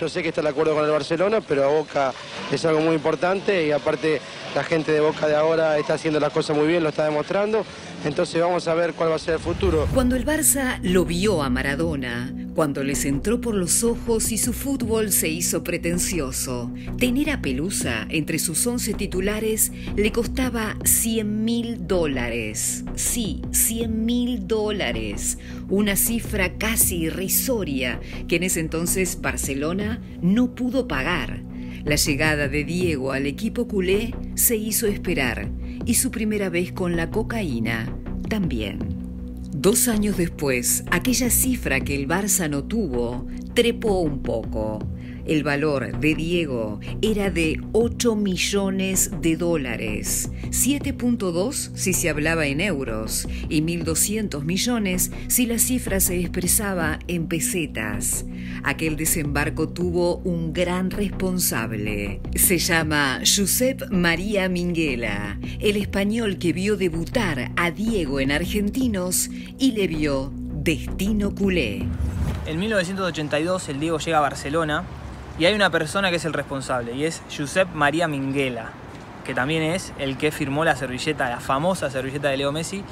yo sé que está de acuerdo con el Barcelona, pero a Boca es algo muy importante y aparte la gente de Boca de ahora está haciendo las cosas muy bien, lo está demostrando, entonces vamos a ver cuál va a ser el futuro. Cuando el Barça lo vio a Maradona, cuando les entró por los ojos y su fútbol se hizo pretencioso, tener a Pelusa entre sus 11 titulares le costaba $100.000. Sí, $100.000. Una cifra casi irrisoria que en ese entonces Barcelona no pudo pagar. La llegada de Diego al equipo culé se hizo esperar y su primera vez con la cocaína también. 2 años después, aquella cifra que el Barça no tuvo trepó un poco. El valor de Diego era de $8 millones, 7.2 si se hablaba en euros y 1.200 millones si la cifra se expresaba en pesetas. Aquel desembarco tuvo un gran responsable. Se llama Josep Maria Minguella, el español que vio debutar a Diego en Argentinos y le vio destino culé. En 1982 el Diego llega a Barcelona y hay una persona que es el responsable y es Josep Maria Minguella, que también es el que firmó la servilleta, la famosa servilleta de Leo Messi.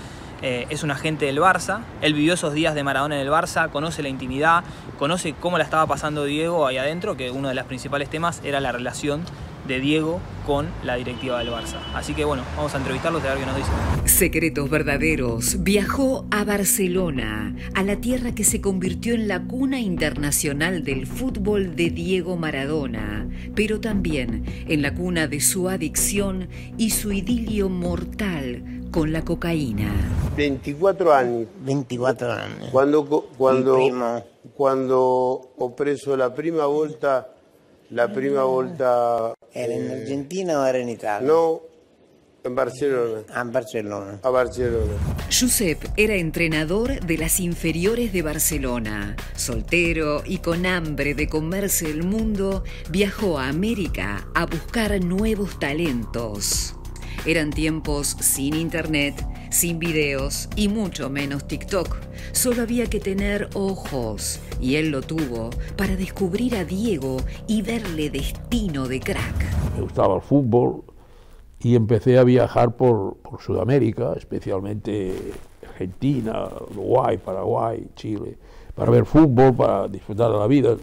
Es un agente del Barça, él vivió esos días de Maradona en el Barça, conoce la intimidad, conoce cómo la estaba pasando Diego ahí adentro, que uno de los principales temas era la relación de Diego con la directiva del Barça. Así que bueno, vamos a entrevistarlos y a ver qué nos dicen. Secretos Verdaderos viajó a Barcelona, a la tierra que se convirtió en la cuna internacional del fútbol de Diego Maradona, pero también en la cuna de su adicción y su idilio mortal con la cocaína. 24 años. 24 años. Cuando ho preso la prima volta... ¿Era en Argentina o era en Italia? No, en Barcelona. A Barcelona. A Barcelona. Josep era entrenador de las inferiores de Barcelona. Soltero y con hambre de comerse el mundo, viajó a América a buscar nuevos talentos. Eran tiempos sin internet, sin videos y mucho menos TikTok. Solo había que tener ojos, y él lo tuvo, para descubrir a Diego y verle destino de crack. Me gustaba el fútbol y empecé a viajar por Sudamérica, especialmente Argentina, Uruguay, Paraguay, Chile, para ver fútbol, para disfrutar de la vida.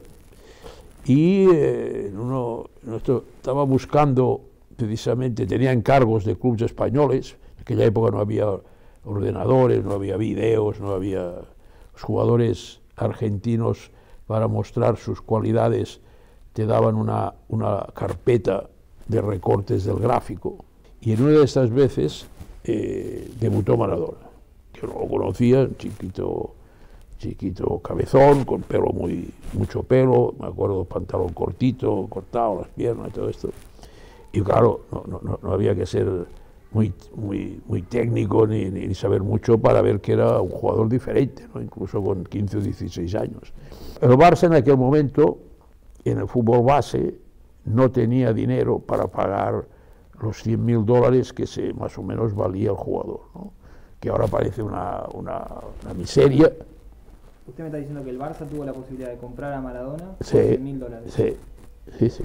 Y estaba buscando... Precisamente tenía encargos de clubes españoles. En aquella época no había ordenadores, no había videos, no había... Los jugadores argentinos, para mostrar sus cualidades, te daban una carpeta de recortes del gráfico. Y en una de estas veces debutó Maradona. Yo no lo conocía, un chiquito cabezón, con pelo mucho pelo, me acuerdo, pantalón cortito, cortado, las piernas y todo esto. Y claro, no había que ser muy técnico ni saber mucho para ver que era un jugador diferente, ¿no? Incluso con 15 o 16 años. El Barça en aquel momento, en el fútbol base, no tenía dinero para pagar los $100.000 que más o menos valía el jugador, ¿no? Que ahora parece una miseria. Usted me está diciendo que el Barça tuvo la posibilidad de comprar a Maradona por $100.000. Sí. Sí.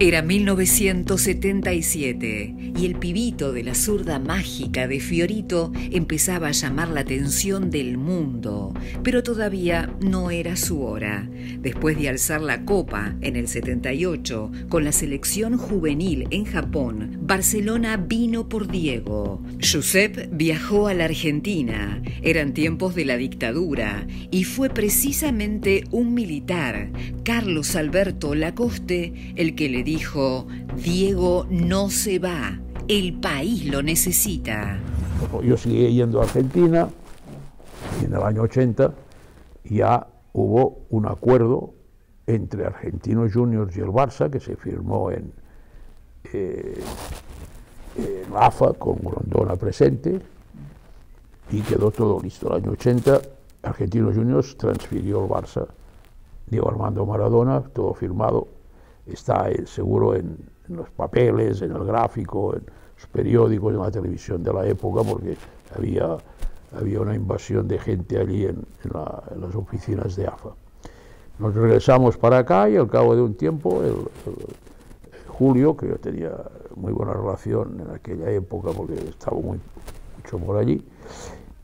Era 1977 y el pibito de la zurda mágica de Fiorito empezaba a llamar la atención del mundo, pero todavía no era su hora. Después de alzar la copa en el 78 con la selección juvenil en Japón, Barcelona vino por Diego. Josep viajó a la Argentina, eran tiempos de la dictadura y fue precisamente un militar, Carlos Alberto Lacoste, el que le dijo: Diego no se va, el país lo necesita. Yo seguí yendo a Argentina y en el año 80 ya hubo un acuerdo entre Argentinos Juniors y el Barça que se firmó en AFA con Grondona presente y quedó todo listo. El año 80 Argentinos Juniors transfirió al Barça Diego Armando Maradona, todo firmado, está seguro en los papeles, en el gráfico, en los periódicos, en la televisión de la época, porque había una invasión de gente allí en las oficinas de AFA. Nos regresamos para acá y al cabo de un tiempo, Julio, que yo tenía muy buena relación en aquella época porque estaba mucho por allí,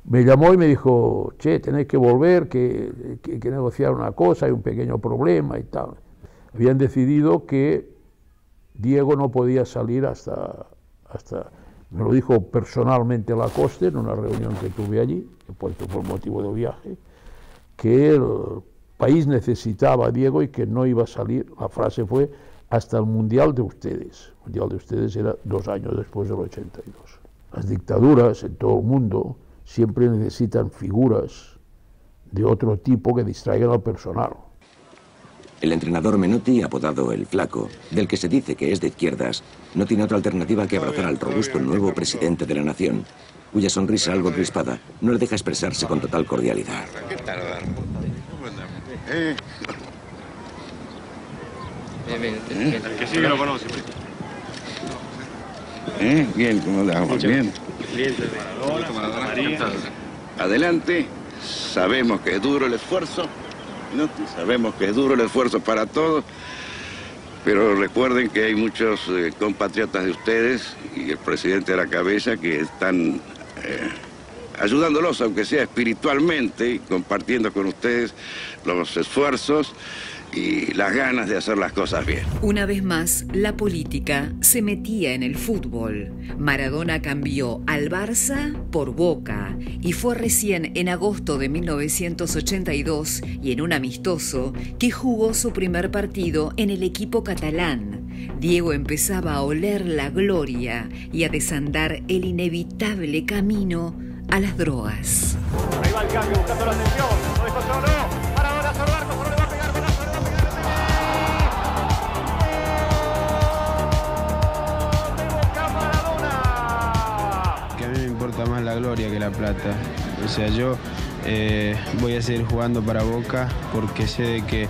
me llamó y me dijo, che, tenéis que volver, que negociar una cosa, hay un pequeño problema y tal. Habían decidido que Diego no podía salir hasta me lo dijo personalmente Lacoste en una reunión que tuve allí, puesto por motivo de viaje, que el país necesitaba a Diego y que no iba a salir, la frase fue, hasta el Mundial de ustedes. El Mundial de ustedes era 2 años después del 82. Las dictaduras en todo el mundo siempre necesitan figuras de otro tipo que distraigan al personal. El entrenador Menotti, apodado El Flaco, del que se dice que es de izquierdas, no tiene otra alternativa que abrazar al robusto nuevo presidente de la nación, cuya sonrisa algo crispada no le deja expresarse con total cordialidad. ¿Qué tardan? Bien. El que sigue lo conoce. Bien, ¿cómo le vamos? Bien. Adelante. Sabemos que es duro el esfuerzo. No, sabemos que es duro el esfuerzo para todos, pero recuerden que hay muchos compatriotas de ustedes y el presidente de la cabeza que están ayudándolos, aunque sea espiritualmente, y compartiendo con ustedes los esfuerzos y las ganas de hacer las cosas bien. Una vez más, la política se metía en el fútbol. Maradona cambió al Barça por Boca y fue recién en agosto de 1982 y en un amistoso que jugó su primer partido en el equipo catalán. Diego empezaba a oler la gloria y a desandar el inevitable camino a las drogas. Ahí va el cambio, buscando la atención. No dejó solo. Maradona solo arco, solo le va a pegar. Más la gloria que la plata. O sea, yo voy a seguir jugando para Boca porque sé de que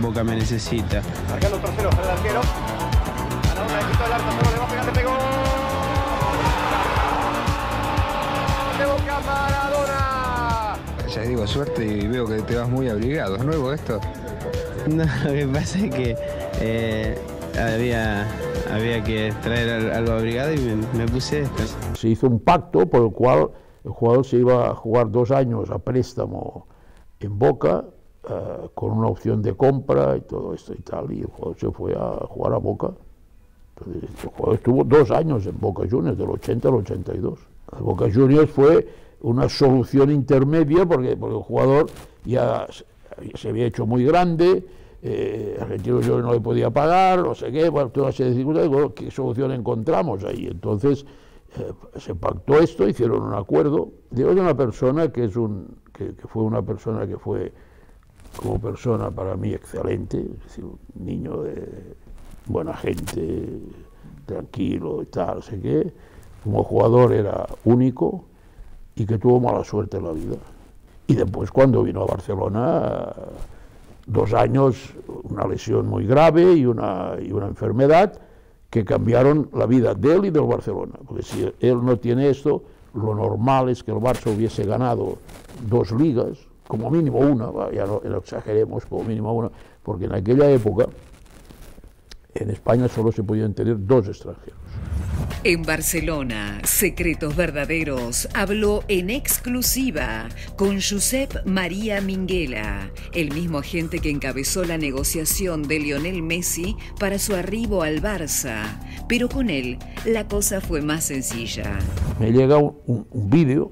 Boca me necesita. Marcando los terceros para el arquero. A la hora de quitar el arco, se le va a pegar, le pegó. De Boca, Maradona. Ya digo, suerte y veo que te vas muy abrigado. ¿Es nuevo esto? No, lo que pasa es que había que traer algo abrigado y me puse esto. Se hizo un pacto por el cual el jugador se iba a jugar 2 años a préstamo en Boca, con una opción de compra y todo esto y tal, y el jugador se fue a jugar a Boca. Entonces el jugador estuvo 2 años en Boca Juniors, del 80 al 82. El Boca Juniors fue una solución intermedia porque el jugador ya se había hecho muy grande, Argentinos Juniors no le podía pagar, no sé qué, bueno, todas esas dificultades, bueno, ¿qué solución encontramos ahí? Entonces se pactó esto, hicieron un acuerdo. Diego es una persona que es que fue como persona para mí excelente, es decir, un niño de buena gente, tranquilo y tal, no sé qué. Como jugador era único y que tuvo mala suerte en la vida. Y después cuando vino a Barcelona, 2 años, una lesión muy grave y una enfermedad que cambiaron la vida de él y del Barcelona, porque si él no tiene esto, lo normal es que el Barça hubiese ganado 2 ligas, como mínimo una, ya no exageremos, como mínimo una, porque en aquella época en España solo se podían tener 2 extranjeros. En Barcelona, Secretos Verdaderos habló en exclusiva con Josep Maria Minguella, el mismo agente que encabezó la negociación de Lionel Messi para su arribo al Barça. Pero con él la cosa fue más sencilla. Me llega un vídeo,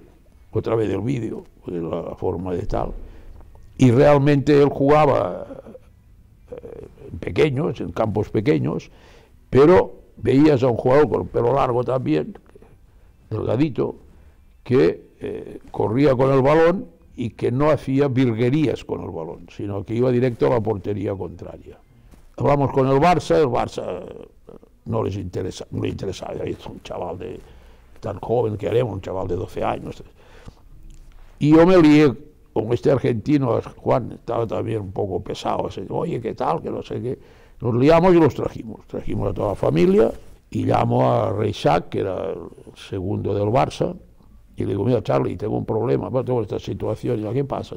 otra vez el vídeo, de la forma de tal, y realmente él jugaba en pequeños, en campos pequeños, pero veías a un jugador con el pelo largo también, delgadito, que corría con el balón y que no hacía virguerías con el balón, sino que iba directo a la portería contraria. Hablamos con el Barça no les interesa, no le interesaba, es un chaval tan joven que haremos, un chaval de 12 años. Y yo me lié con este argentino, Juan, estaba también un poco pesado, así, oye, ¿qué tal? Que no sé qué. Nos liamos y los trajimos a toda la familia, y llamo a Reixac, que era el segundo del Barça, Y le digo, mira, Charlie, tengo un problema, tengo esta situación. Y yo, ¿qué pasa?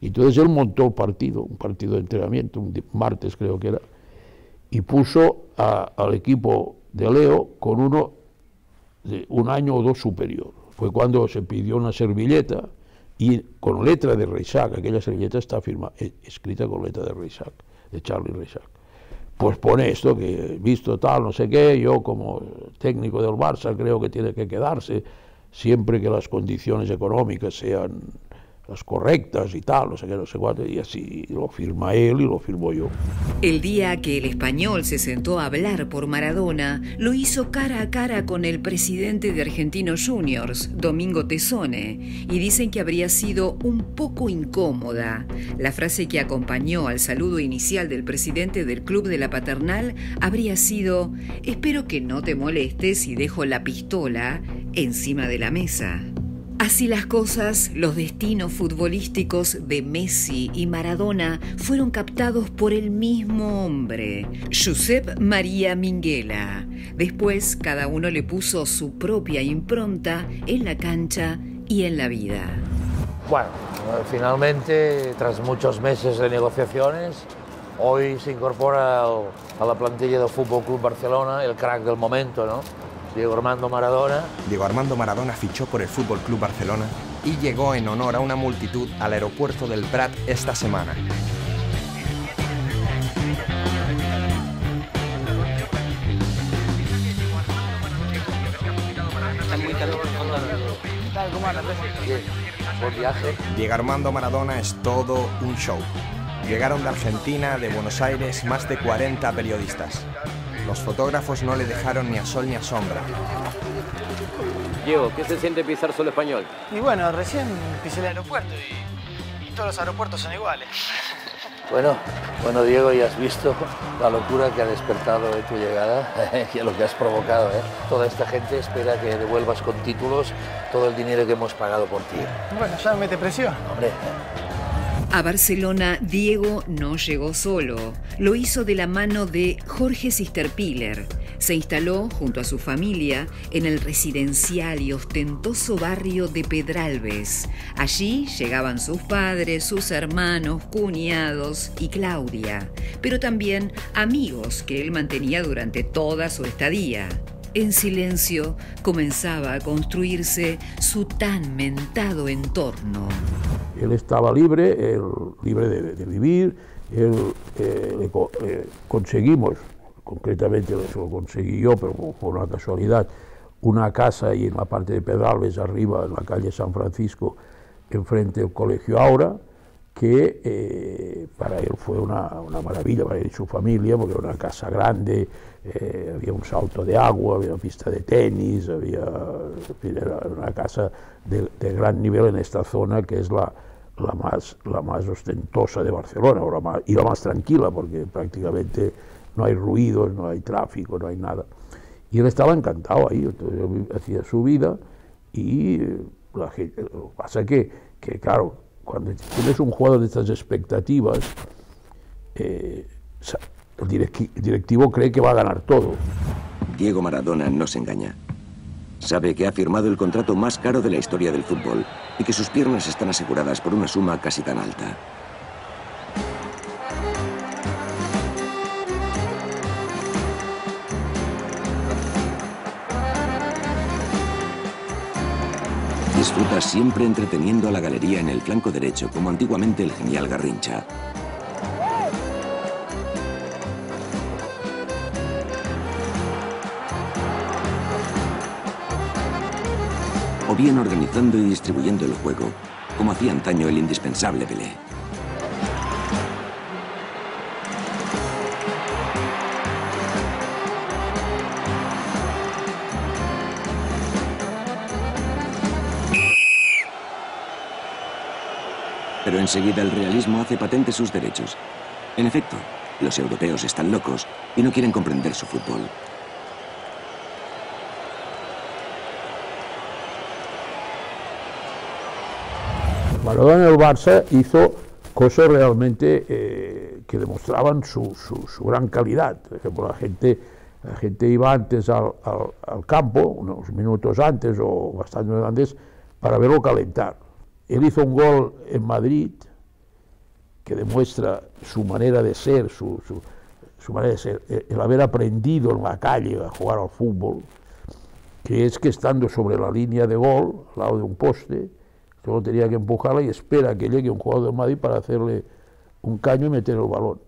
Y entonces él montó un partido de entrenamiento, un martes creo que era, y puso al equipo de Leo con uno de un año o dos superior. Fue cuando se pidió una servilleta y con letra de Reixac, aquella servilleta está escrita con letra de Reixac, de Charlie Reixac. Pues pone esto, que visto tal, no sé qué, yo como técnico del Barça creo que tiene que quedarse, siempre que las condiciones económicas sean las correctas y tal, no sé qué, no sé cuánto, y así lo firma él y lo firmo yo. El día que el español se sentó a hablar por Maradona, lo hizo cara a cara con el presidente de Argentinos Juniors, Domingo Tesone, y dicen que habría sido un poco incómoda. La frase que acompañó al saludo inicial del presidente del club de la Paternal habría sido: "Espero que no te molestes si dejo la pistola encima de la mesa". Así las cosas, los destinos futbolísticos de Messi y Maradona fueron captados por el mismo hombre, Josep Maria Minguella. Después, cada uno le puso su propia impronta en la cancha y en la vida. Bueno, finalmente, tras muchos meses de negociaciones, hoy se incorpora a la plantilla del Fútbol Club Barcelona el crack del momento, ¿no? Diego Armando Maradona. Diego Armando Maradona fichó por el Fútbol Club Barcelona y llegó en honor a una multitud al aeropuerto del Prat esta semana. Diego Armando Maradona es todo un show. Llegaron de Argentina, de Buenos Aires, más de 40 periodistas. Los fotógrafos no le dejaron ni a sol ni a sombra. Diego, ¿qué se siente pisar suelo español? Y bueno, recién pisé el aeropuerto y todos los aeropuertos son iguales. Bueno, Diego, ya has visto la locura que ha despertado de tu llegada y lo que has provocado, ¿eh? Toda esta gente espera que devuelvas con títulos todo el dinero que hemos pagado por ti. Bueno, ya me mete presión. Hombre. A Barcelona, Diego no llegó solo. Lo hizo de la mano de Jorge Cyterszpiler. Se instaló, junto a su familia, en el residencial y ostentoso barrio de Pedralbes. Allí llegaban sus padres, sus hermanos, cuñados y Claudia, pero también amigos que él mantenía durante toda su estadía. En silencio comenzaba a construirse su tan mentado entorno. Él estaba libre, libre de vivir, conseguimos, concretamente eso lo conseguí yo, pero por una casualidad, una casa y en la parte de Pedralbes, arriba, en la calle San Francisco, enfrente del colegio Aura, que para él fue una maravilla, para él y su familia, porque era una casa grande, había un salto de agua, había una pista de tenis, había, en fin, era una casa de gran nivel en esta zona, que es la más ostentosa de Barcelona, o la más tranquila, porque prácticamente no hay ruidos, no hay tráfico, no hay nada. Y él estaba encantado ahí, entonces él hacía su vida, y la gente, lo que pasa es que claro, cuando tienes un jugador de estas expectativas, el directivo cree que va a ganar todo. Diego Maradona no se engaña. Sabe que ha firmado el contrato más caro de la historia del fútbol y que sus piernas están aseguradas por una suma casi tan alta. Disfruta siempre entreteniendo a la galería en el flanco derecho, como antiguamente el genial Garrincha. O bien organizando y distribuyendo el juego, como hacía antaño el indispensable Pelé. Pero enseguida el realismo hace patente sus derechos. En efecto, los europeos están locos y no quieren comprender su fútbol. Maradona en el Barça hizo cosas realmente que demostraban su gran calidad. Por ejemplo, la gente iba antes al campo, unos minutos antes o bastante antes, para verlo calentar. Él hizo un gol en Madrid que demuestra su manera de ser, su manera de ser, el haber aprendido en la calle a jugar al fútbol, que es que estando sobre la línea de gol, al lado de un poste, solo tenía que empujarla y espera que llegue un jugador de Madrid para hacerle un caño y meter el balón.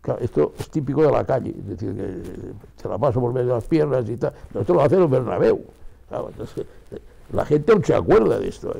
Claro, esto es típico de la calle, es decir, que se la paso por medio de las piernas y tal. Pero esto lo hace el Bernabéu. Claro, entonces, la gente aún se acuerda de esto.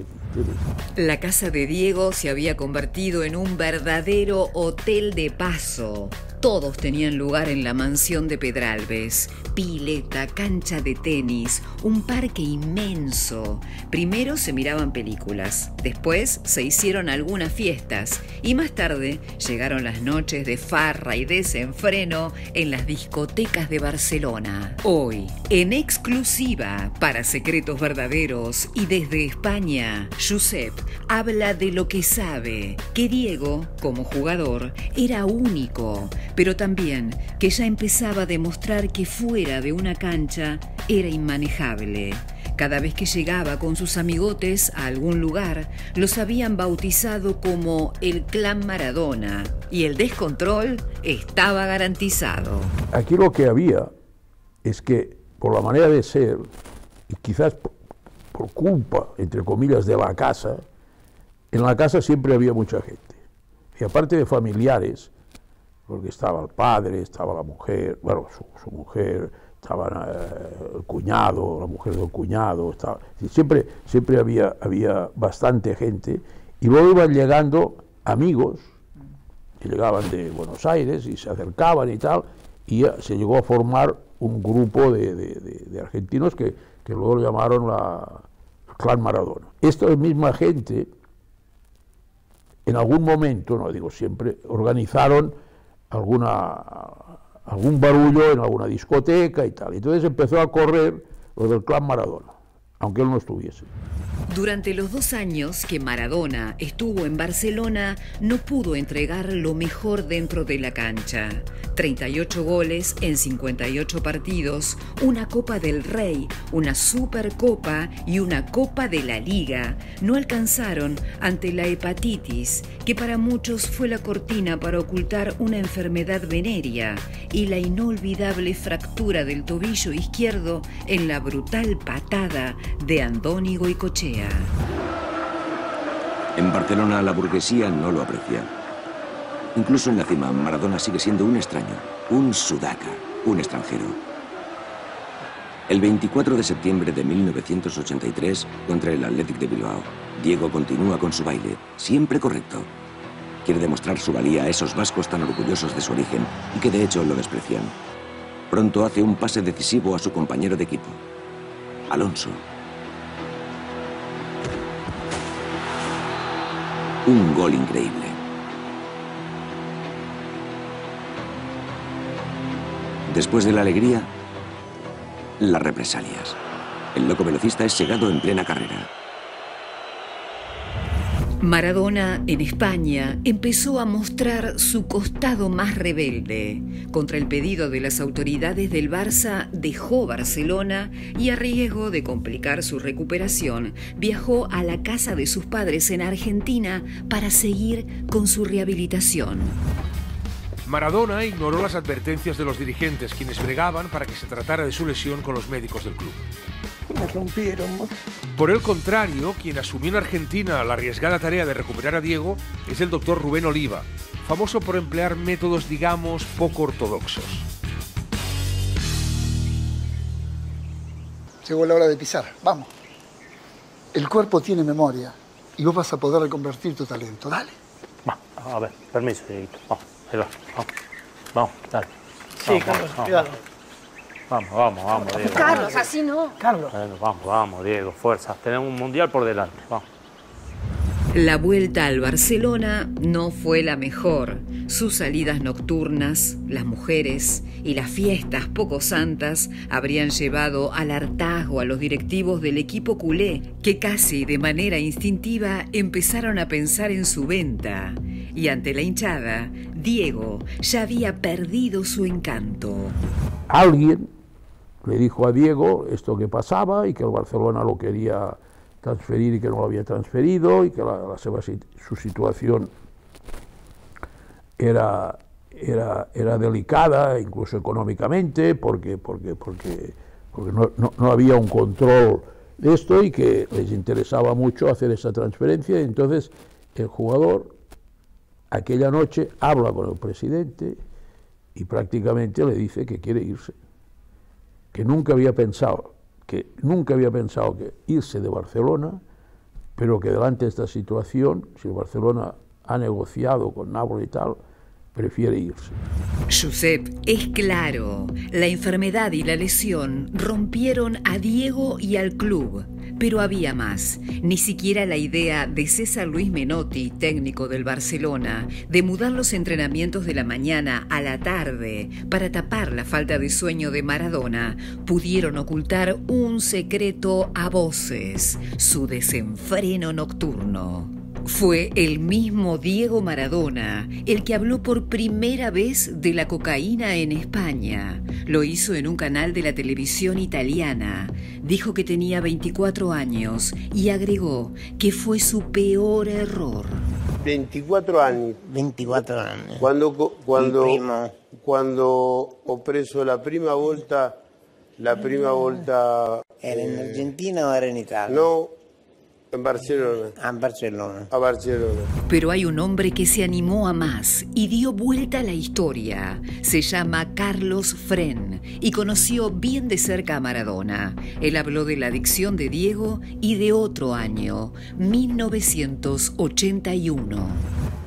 La casa de Diego se había convertido en un verdadero hotel de paso. Todos tenían lugar en la mansión de Pedralbes. Pileta, cancha de tenis, un parque inmenso. Primero se miraban películas, después se hicieron algunas fiestas y más tarde llegaron las noches de farra y desenfreno en las discotecas de Barcelona. Hoy, en exclusiva para Secretos Verdaderos y desde España, Josep habla de lo que sabe, que Diego, como jugador, era único, pero también que ya empezaba a demostrar que fuera de una cancha era inmanejable. Cada vez que llegaba con sus amigotes a algún lugar, los habían bautizado como el Clan Maradona y el descontrol estaba garantizado. Aquí lo que había es que, por la manera de ser, y quizás por culpa, entre comillas, de la casa, en la casa siempre había mucha gente. Y aparte de familiares, porque estaba el padre, estaba la mujer, bueno, su mujer, estaba el cuñado, la mujer del cuñado, estaba, siempre había bastante gente, y luego iban llegando amigos, que llegaban de Buenos Aires y se acercaban y tal, y se llegó a formar un grupo de argentinos que luego lo llamaron el Clan Maradona. Esta misma gente, en algún momento, no digo siempre, organizaron algún barullo en alguna discoteca y tal. Entonces empezó a correr lo del Clan Maradona, aunque él no estuviese. Durante los 2 años que Maradona estuvo en Barcelona, no pudo entregar lo mejor dentro de la cancha. 38 goles en 58 partidos, una Copa del Rey, una Supercopa y una Copa de la Liga. No alcanzaron ante la hepatitis, que para muchos fue la cortina para ocultar una enfermedad venérea y la inolvidable fractura del tobillo izquierdo en la brutal patada de Andoni Goicoechea. En Barcelona la burguesía no lo aprecia. Incluso en la cima, Maradona sigue siendo un extraño, un sudaca, un extranjero. El 24 de septiembre de 1983, contra el Athletic de Bilbao, Diego continúa con su baile, siempre correcto. Quiere demostrar su valía a esos vascos tan orgullosos de su origen y que de hecho lo desprecian. Pronto hace un pase decisivo a su compañero de equipo, Alonso. Un gol increíble. Después de la alegría, las represalias. El loco velocista es segado en plena carrera. Maradona, en España, empezó a mostrar su costado más rebelde. Contra el pedido de las autoridades del Barça, dejó Barcelona y, a riesgo de complicar su recuperación, viajó a la casa de sus padres en Argentina para seguir con su rehabilitación. Maradona ignoró las advertencias de los dirigentes, quienes bregaban para que se tratara de su lesión con los médicos del club. Me rompieron. Por el contrario, quien asumió en Argentina la arriesgada tarea de recuperar a Diego es el doctor Rubén Oliva, famoso por emplear métodos, digamos, poco ortodoxos. Llegó la hora de pisar, vamos. El cuerpo tiene memoria y vos vas a poder reconvertir tu talento, dale. Va, a ver, permiso, Dieguito. Vamos, ahí va, vamos. Vamos, dale. Sí, vamos, Carlos, vamos, cuidado. Vamos. Vamos, vamos, vamos, Diego. Carlos, así no. Carlos. Vamos, vamos, Diego, fuerza. Tenemos un mundial por delante. Vamos. La vuelta al Barcelona no fue la mejor. Sus salidas nocturnas, las mujeres y las fiestas poco santas habrían llevado al hartazgo a los directivos del equipo culé, que casi de manera instintiva empezaron a pensar en su venta. Y ante la hinchada, Diego ya había perdido su encanto. Alguien le dijo a Diego esto que pasaba y que el Barcelona lo quería transferir y que no lo había transferido, y que su situación era delicada, incluso económicamente, porque no había un control de esto, y que les interesaba mucho hacer esa transferencia. Entonces el jugador aquella noche habla con el presidente y prácticamente le dice que quiere irse, que nunca había pensado que irse de Barcelona, pero que delante de esta situación, si Barcelona ha negociado con Nápoles y tal, prefiere irse. Josep es claro, la enfermedad y la lesión rompieron a Diego y al club, pero había más. Ni siquiera la idea de César Luis Menotti, técnico del Barcelona, de mudar los entrenamientos de la mañana a la tarde para tapar la falta de sueño de Maradona, pudieron ocultar un secreto a voces: su desenfreno nocturno. Fue el mismo Diego Maradona el que habló por primera vez de la cocaína en España. Lo hizo en un canal de la televisión italiana. Dijo que tenía 24 años y agregó que fue su peor error. 24 años. 24 años. Cuando ho preso la prima volta... ¿Era en Argentina o era en Italia? No. En Barcelona. A Barcelona. Pero hay un hombre que se animó a más y dio vuelta a la historia. Se llama Carlos Fren y conoció bien de cerca a Maradona. Él habló de la adicción de Diego y de otro año, 1981.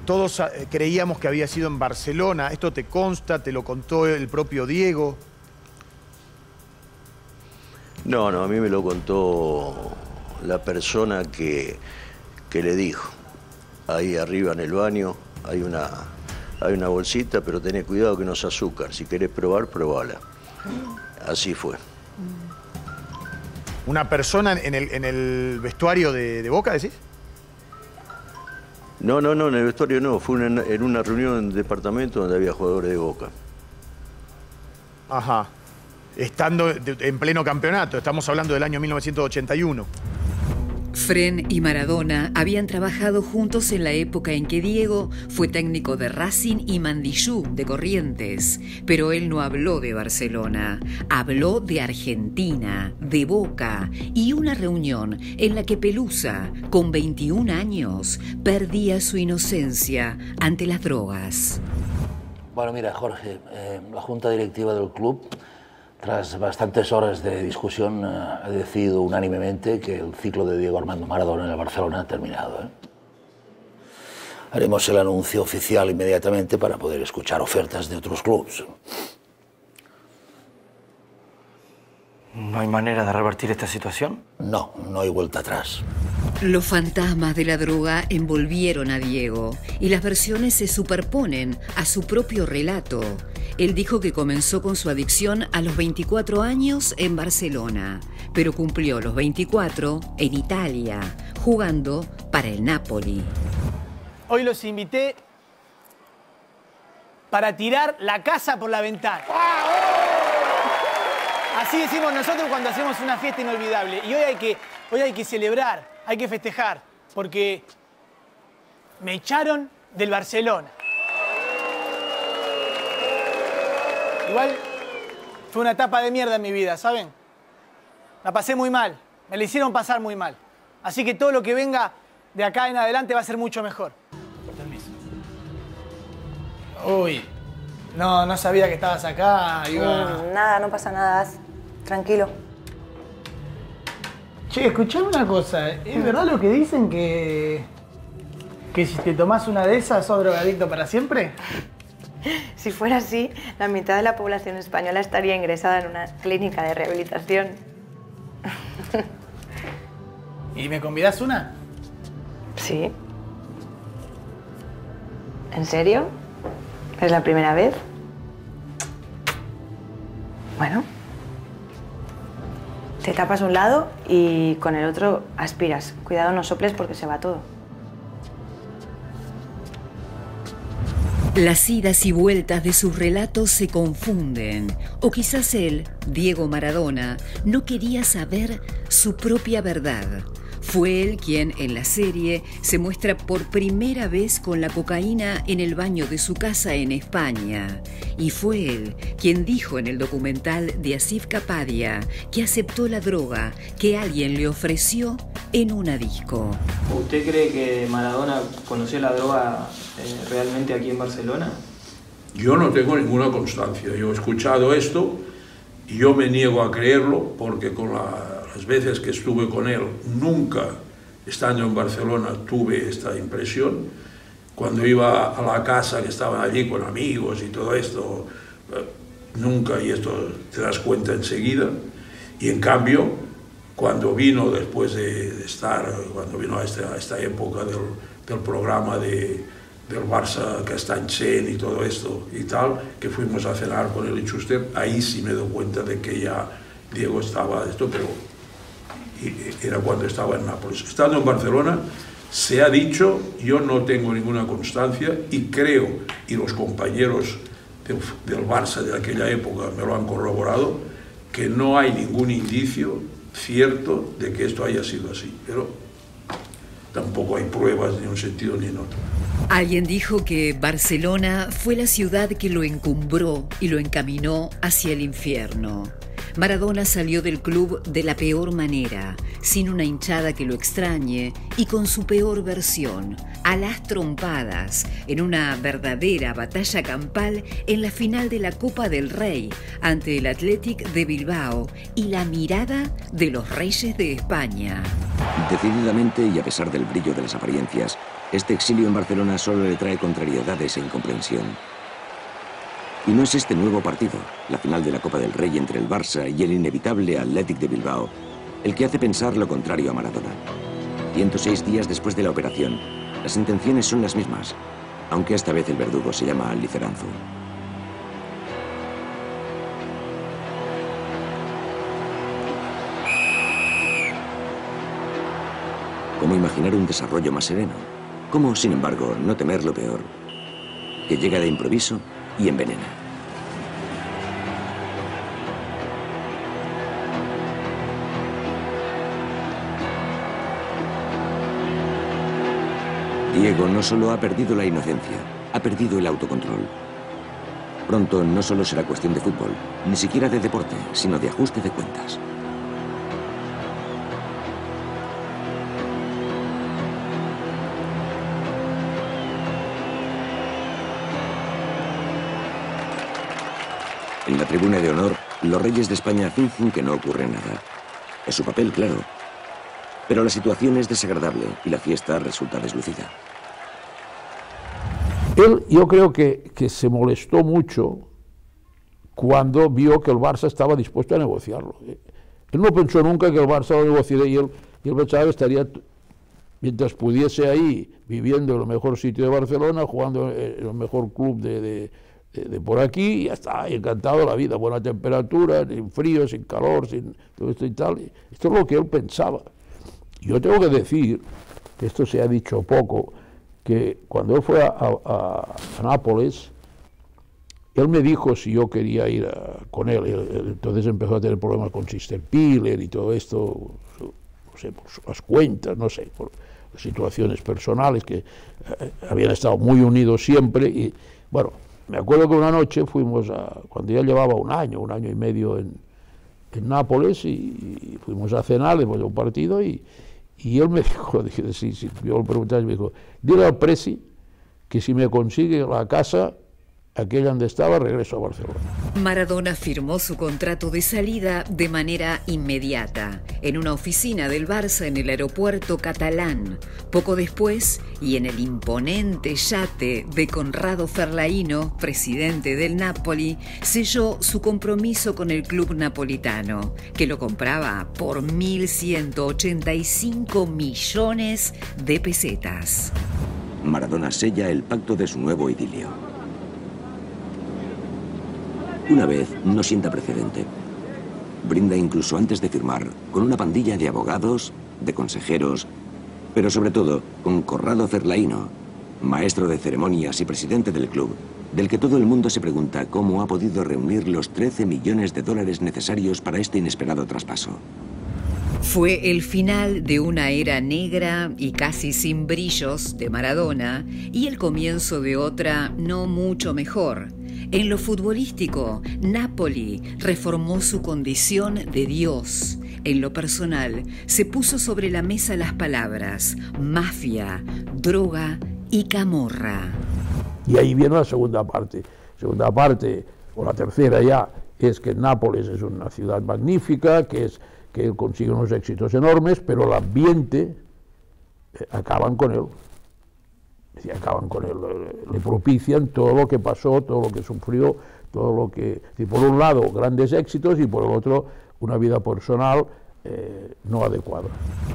Todos creíamos que había sido en Barcelona. ¿Esto te consta? ¿Te lo contó el propio Diego? No, a mí me lo contó la persona que le dijo: ahí arriba en el baño hay una bolsita, pero tenés cuidado que no es azúcar, si querés probar, probala. Así fue. ¿Una persona en el vestuario de Boca, decís? No, en el vestuario no, fue en una reunión en el departamento donde había jugadores de Boca. Ajá. Estando en pleno campeonato, estamos hablando del año 1981. Fren y Maradona habían trabajado juntos en la época en que Diego fue técnico de Racing y Mandiyú de Corrientes. Pero él no habló de Barcelona, habló de Argentina, de Boca y una reunión en la que Pelusa, con 21 años, perdía su inocencia ante las drogas. Bueno, mira, Jorge, la junta directiva del club, tras bastantes horas de discusión, ha decidido unánimemente que el ciclo de Diego Armando Maradona en el Barcelona ha terminado, ¿eh? Haremos el anuncio oficial inmediatamente para poder escuchar ofertas de otros clubes. ¿No hay manera de revertir esta situación? No hay vuelta atrás. Los fantasmas de la droga envolvieron a Diego y las versiones se superponen a su propio relato. Él dijo que comenzó con su adicción a los 24 años en Barcelona, pero cumplió los 24 en Italia, jugando para el Napoli. Hoy los invité para tirar la casa por la ventana. Así decimos nosotros cuando hacemos una fiesta inolvidable. Y hoy hay que celebrar, hay que festejar, porque me echaron del Barcelona. Igual fue una etapa de mierda en mi vida, ¿saben? La pasé muy mal, me la hicieron pasar muy mal. Así que todo lo que venga de acá en adelante va a ser mucho mejor. Permiso. Uy, no sabía que estabas acá. Nada, no pasa nada, tranquilo. Che, escuchame una cosa, ¿es verdad lo que dicen que si te tomás una de esas sos drogadicto para siempre? Si fuera así, la mitad de la población española estaría ingresada en una clínica de rehabilitación. ¿Y me convidás una? Sí. ¿En serio? ¿Es la primera vez? Bueno. Te tapas un lado y con el otro aspiras. Cuidado, no soples porque se va todo. Las idas y vueltas de sus relatos se confunden, o quizás él, Diego Maradona, no quería saber su propia verdad. Fue él quien, en la serie, se muestra por primera vez con la cocaína en el baño de su casa en España. Y fue él quien dijo en el documental de Asif Kapadia que aceptó la droga que alguien le ofreció en una disco. ¿Usted cree que Maradona conoció la droga realmente aquí en Barcelona? Yo no tengo ninguna constancia. Yo he escuchado esto y yo me niego a creerlo porque con las veces que estuve con él, nunca estando en Barcelona tuve esta impresión. Cuando iba a la casa que estaban allí con amigos y todo esto, nunca, y esto te das cuenta enseguida. Y en cambio, cuando vino después de estar, cuando vino a esta época del programa del Barça Castanchen y todo esto y tal, que fuimos a cenar con él y Chustep, ahí sí me doy cuenta de que ya Diego estaba esto, pero era cuando estaba en Nápoles. Estando en Barcelona, se ha dicho, yo no tengo ninguna constancia y creo, y los compañeros del Barça de aquella época me lo han corroborado, que no hay ningún indicio cierto de que esto haya sido así, pero tampoco hay pruebas ni en un sentido ni en otro. Alguien dijo que Barcelona fue la ciudad que lo encumbró y lo encaminó hacia el infierno. Maradona salió del club de la peor manera, sin una hinchada que lo extrañe y con su peor versión, a las trompadas, en una verdadera batalla campal en la final de la Copa del Rey ante el Athletic de Bilbao y la mirada de los Reyes de España. Decididamente y a pesar del brillo de las apariencias, este exilio en Barcelona solo le trae contrariedades e incomprensión. Y no es este nuevo partido, la final de la Copa del Rey entre el Barça y el inevitable Athletic de Bilbao, el que hace pensar lo contrario a Maradona. 106 días después de la operación, las intenciones son las mismas, aunque esta vez el verdugo se llama Liceranzu. ¿Cómo imaginar un desarrollo más sereno? ¿Cómo, sin embargo, no temer lo peor? Que llega de improviso y envenena. Diego no solo ha perdido la inocencia, ha perdido el autocontrol. Pronto no solo será cuestión de fútbol, ni siquiera de deporte, sino de ajuste de cuentas. En la tribuna de honor, los reyes de España fingen que no ocurre nada. Es su papel, claro. Pero la situación es desagradable y la fiesta resulta deslucida. Él, yo creo que se molestó mucho cuando vio que el Barça estaba dispuesto a negociarlo. Él no pensó nunca que el Barça lo negociaría y él pensaba que estaría, mientras pudiese ahí, viviendo en el mejor sitio de Barcelona, jugando en el mejor club de por aquí, y ya está, encantado de la vida, buena temperatura, sin frío, sin calor, sin todo esto y tal. Esto es lo que él pensaba. Yo tengo que decir, esto se ha dicho poco, que cuando él fue a Nápoles, él me dijo si yo quería ir con él. Entonces empezó a tener problemas con Cyterszpiler y todo esto, no sé, por las cuentas, no sé, por situaciones personales que habían estado muy unidos siempre y, bueno, me acuerdo que una noche fuimos cuando ya llevaba un año y medio en Nápoles, y fuimos a cenar después de un partido, y él me dijo, dije, sí, yo le pregunté, me dijo, dile al Presi que si me consigue la casa, aquella donde estaba, regreso a Barcelona. Maradona firmó su contrato de salida de manera inmediata, en una oficina del Barça en el aeropuerto catalán. Poco después, y en el imponente yate de Corrado Ferlaino, presidente del Napoli, selló su compromiso con el club napolitano, que lo compraba por 1.185 millones de pesetas. Maradona sella el pacto de su nuevo idilio. Una vez no sienta precedente. Brinda incluso antes de firmar con una pandilla de abogados, de consejeros, pero sobre todo con Corrado Ferlaino, maestro de ceremonias y presidente del club, del que todo el mundo se pregunta cómo ha podido reunir los 13 millones de dólares necesarios para este inesperado traspaso. Fue el final de una era negra y casi sin brillos de Maradona y el comienzo de otra no mucho mejor. En lo futbolístico, Napoli reformó su condición de dios. En lo personal, se puso sobre la mesa las palabras mafia, droga y camorra. Y ahí viene la segunda parte. Segunda parte, o la tercera ya, es que Nápoles es una ciudad magnífica, que él consigue unos éxitos enormes, pero el ambiente, acaban con él. Es decir, acaban con él, le propician todo lo que pasó, todo lo que sufrió, todo lo que... Y por un lado, grandes éxitos, y por el otro, una vida personal no adecuada.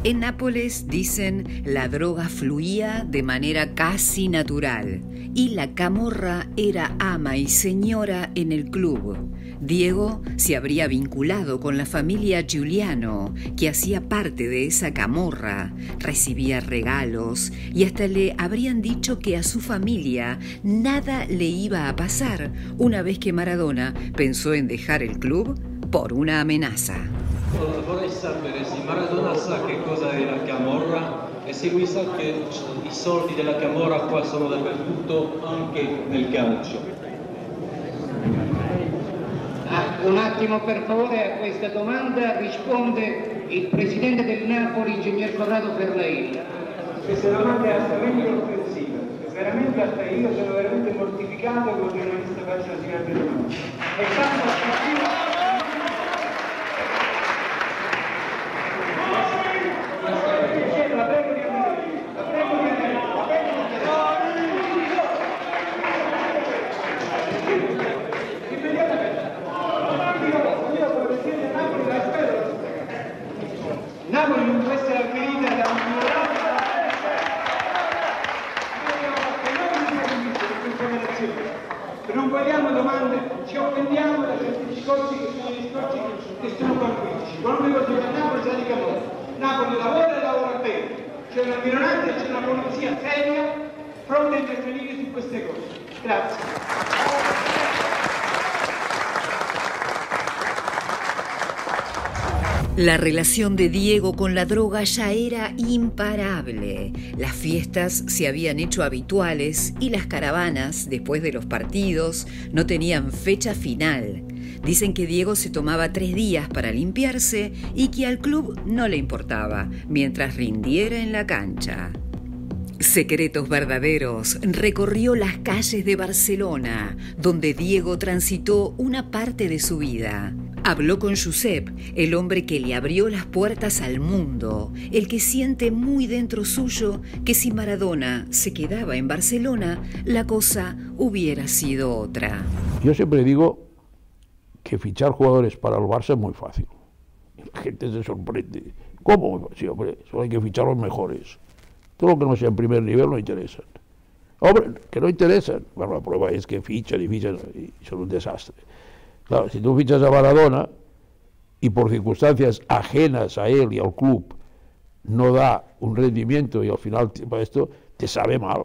En Nápoles, dicen, la droga fluía de manera casi natural, y la camorra era ama y señora en el club. Diego se habría vinculado con la familia Giuliano, que hacía parte de esa camorra, recibía regalos y hasta le habrían dicho que a su familia nada le iba a pasar una vez que Maradona pensó en dejar el club por una amenaza. Vorrei sapere se Maradona sa che cosa è la camorra e se lui sa che i soldi della camorra qua sono dappertutto, anche nel calcio. Un attimo per favore, a questa domanda risponde il presidente del Napoli, ingegner Corrado Ferlaino. Questa domanda è assolutamente offensiva, veramente io sono veramente mortificato che un giornalista faccia la sigla del Napoli. È tanto offensiva. La relación de Diego con la droga ya era imparable. Las fiestas se habían hecho habituales y las caravanas, después de los partidos, no tenían fecha final. Dicen que Diego se tomaba 3 días para limpiarse y que al club no le importaba, mientras rindiera en la cancha. Secretos Verdaderos recorrió las calles de Barcelona, donde Diego transitó una parte de su vida. Habló con Josep, el hombre que le abrió las puertas al mundo, el que siente muy dentro suyo que si Maradona se quedaba en Barcelona, la cosa hubiera sido otra. Yo siempre digo que fichar jugadores para el Barça es muy fácil. La gente se sorprende. ¿Cómo? Sí, hombre, solo hay que fichar los mejores. Todo lo que no sea en primer nivel no interesan. Hombre, que no interesan. Bueno, la prueba es que fichan y son un desastre. Claro, si tú fichas a Maradona y por circunstancias ajenas a él y al club no da un rendimiento y al final para esto te sabe mal.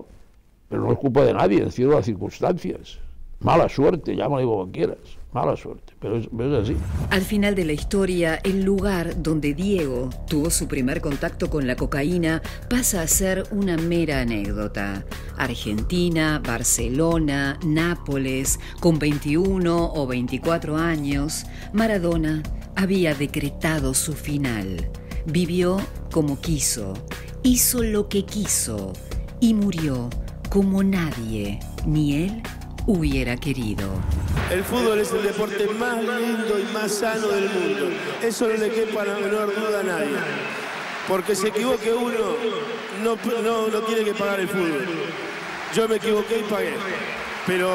Pero no es culpa de nadie, es cierto, las circunstancias. Mala suerte, llámale como quieras. Mala suerte, pero es así. Al final de la historia, el lugar donde Diego tuvo su primer contacto con la cocaína pasa a ser una mera anécdota. Argentina, Barcelona, Nápoles, con 21 o 24 años, Maradona había decretado su final. Vivió como quiso, hizo lo que quiso y murió como nadie, ni él hubiera querido. El fútbol es el deporte más lindo y más sano del mundo. Eso no le quepa la menor duda a nadie. Porque se equivoque uno, no tiene que pagar el fútbol. Yo me equivoqué y pagué. Pero